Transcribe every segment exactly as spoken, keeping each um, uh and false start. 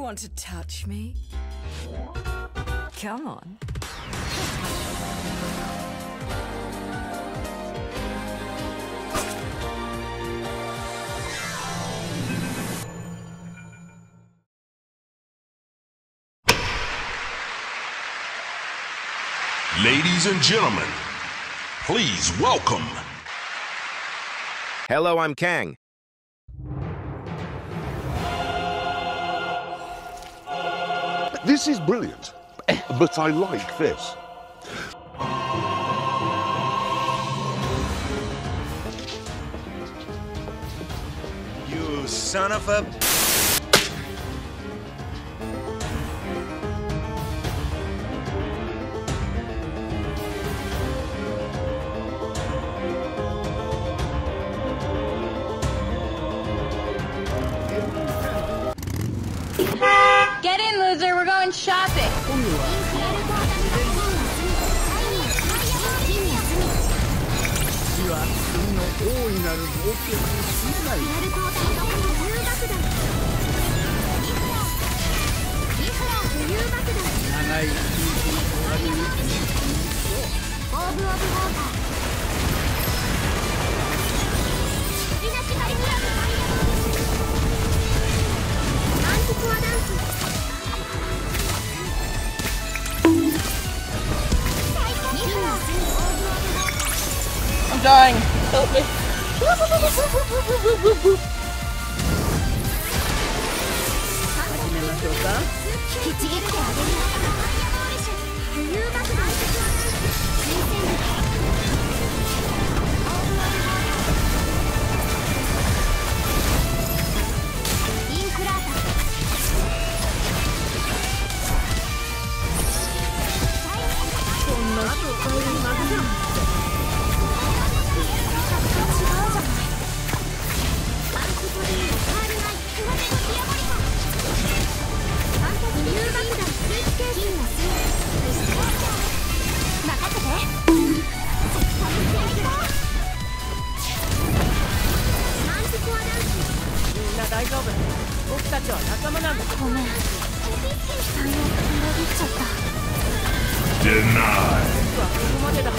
you want to touch me? Come on. Ladies and gentlemen, please welcome. Hello, I'm Kang. This is brilliant, but I like this. You son of a... Get in, loser. We're going shopping. I'm dying. Help me. Denied. Oh,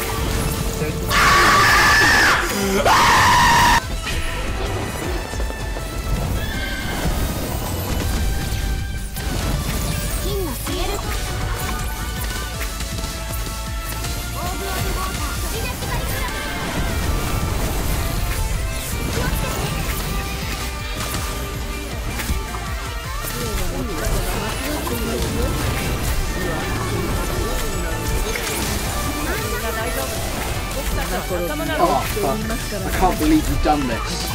fuck. I can't believe you've done this.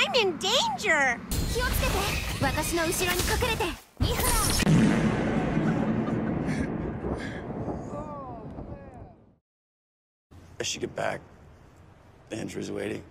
I'm in danger. I should get back. The Andrew's waiting.